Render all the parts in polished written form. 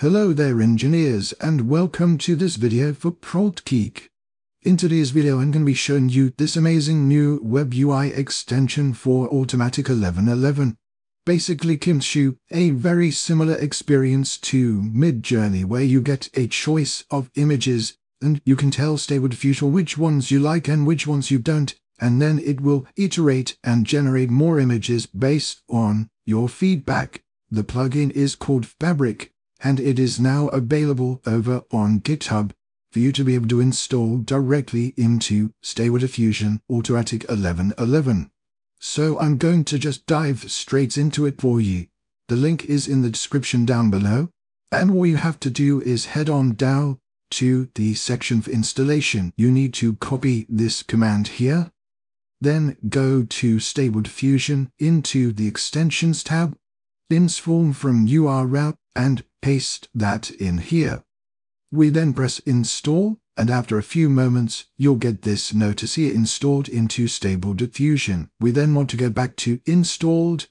Hello there engineers, and welcome to this video for PromptGeek. In today's video I'm going to be showing you this amazing new web UI extension for Automatic 1111. Basically gives you a very similar experience to Midjourney where you get a choice of images and you can tell Stable Diffusion which ones you like and which ones you don't, and then it will iterate and generate more images based on your feedback. The plugin is called Fabric, and it is now available over on GitHub for you to be able to install directly into Stable Diffusion Automatic 1111. So I'm going to just dive straight into it for you. The link is in the description down below, and all you have to do is head on down to the section for installation. You need to copy this command here, then go to Stable Diffusion into the Extensions tab, Transform from URL, and paste that in here. We then press install, and after a few moments you'll get this notice here, installed into Stable Diffusion. We then want to go back to installed,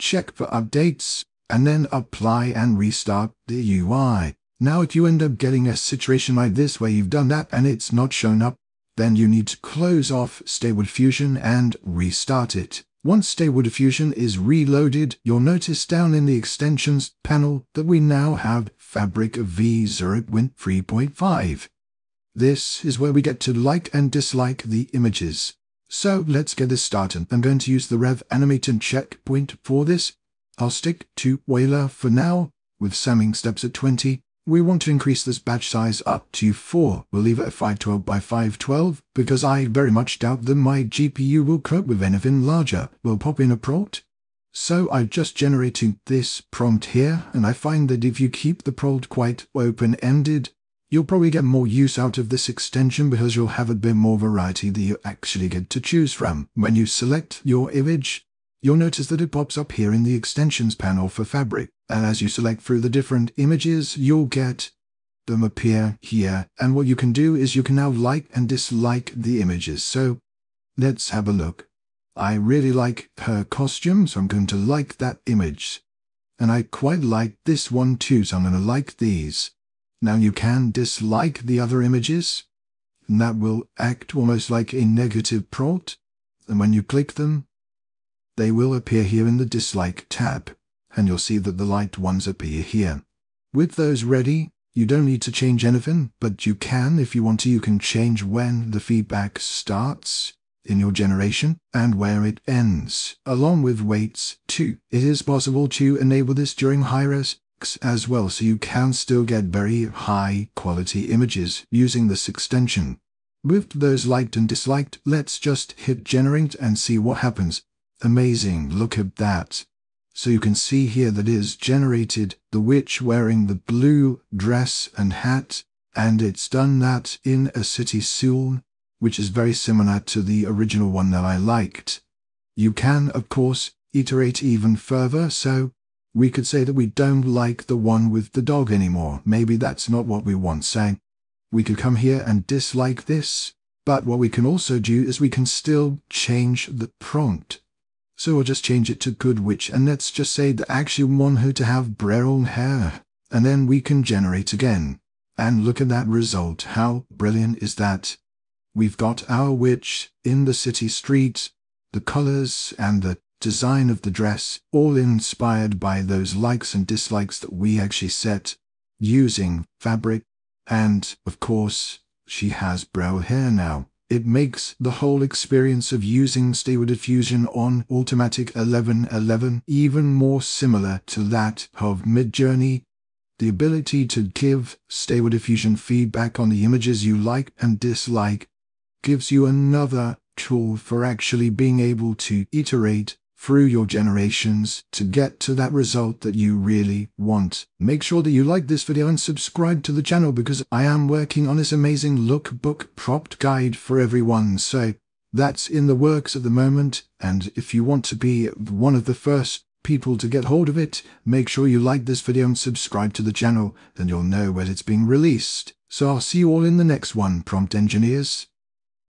check for updates, and then apply and restart the UI. Now if you end up getting a situation like this where you've done that and it's not shown up, then you need to close off Stable Diffusion and restart it. Once Stable Diffusion is reloaded, you'll notice down in the Extensions panel that we now have Fabric v0.3.5. This is where we get to like and dislike the images. So let's get this started. I'm going to use the Rev Animate and checkpoint for this. I'll stick to Wayla for now, with sampling steps at 20. We want to increase this batch size up to 4. We'll leave it at 512 by 512 because I very much doubt that my GPU will cope with anything larger. We'll pop in a prompt. So I've just generated this prompt here, and I find that if you keep the prompt quite open-ended, you'll probably get more use out of this extension because you'll have a bit more variety that you actually get to choose from. When you select your image, you'll notice that it pops up here in the Extensions panel for Fabric, and as you select through the different images, you'll get them appear here, and what you can do is you can now like and dislike the images. So let's have a look. I really like her costume, so I'm going to like that image, and I quite like this one too, so I'm going to like these. Now you can dislike the other images, and that will act almost like a negative prompt, and when you click them, they will appear here in the Dislike tab, and you'll see that the liked ones appear here. With those ready, you don't need to change anything, but you can, if you want to, you can change when the feedback starts in your generation and where it ends, along with weights too. It is possible to enable this during high res as well, so you can still get very high quality images using this extension. With those liked and disliked, let's just hit generate and see what happens. Amazing, look at that. So you can see here that is generated the witch wearing the blue dress and hat, and it's done that in a city Seoul, which is very similar to the original one that I liked. You can, of course, iterate even further, so we could say that we don't like the one with the dog anymore. Maybe that's not what we want, say. We could come here and dislike this, but what we can also do is we can still change the prompt. So we'll just change it to Good Witch, and let's just say that actually we want her to have brown hair, and then we can generate again. And look at that result, how brilliant is that? We've got our witch in the city street, the colors and the design of the dress, all inspired by those likes and dislikes that we actually set using Fabric, and of course, she has brown hair now. It makes the whole experience of using Stable Diffusion on Automatic 1111 even more similar to that of Midjourney. The ability to give Stable Diffusion feedback on the images you like and dislike gives you another tool for actually being able to iterate through your generations to get to that result that you really want. Make sure that you like this video and subscribe to the channel, because I am working on this amazing lookbook prompt guide for everyone, so that's in the works at the moment, and if you want to be one of the first people to get hold of it, make sure you like this video and subscribe to the channel, then you'll know when it's being released. So I'll see you all in the next one, prompt engineers.